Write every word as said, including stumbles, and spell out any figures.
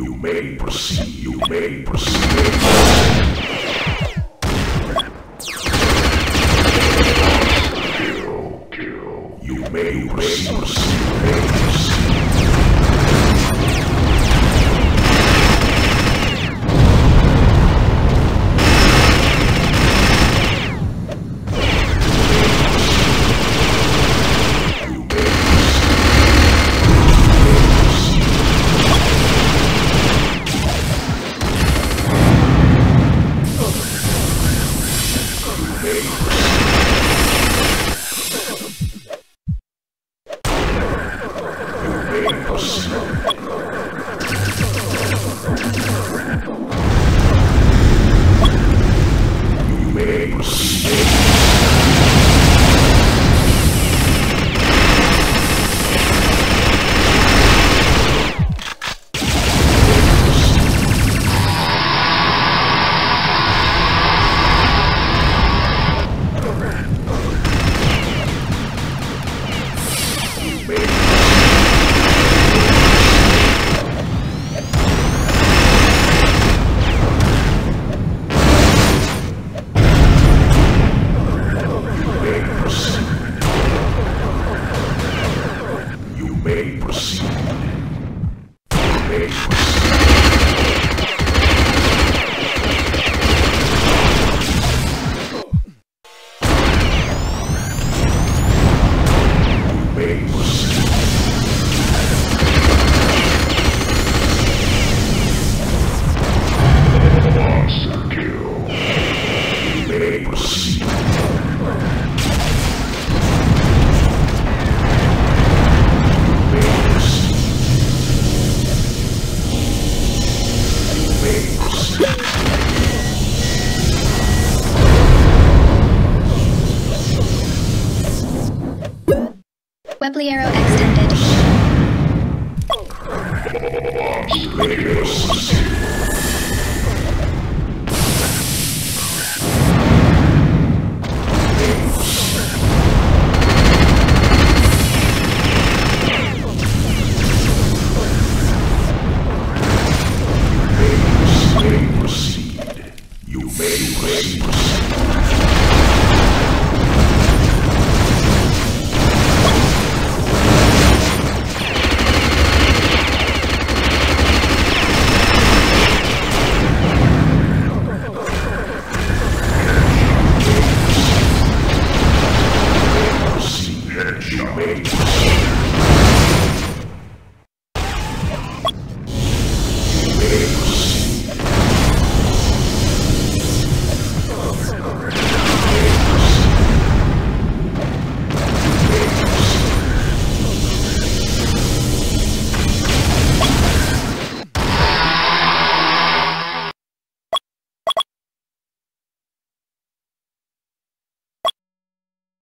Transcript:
You may proceed. You may proceed. Kill, kill. You may proceed. Webliero Extended.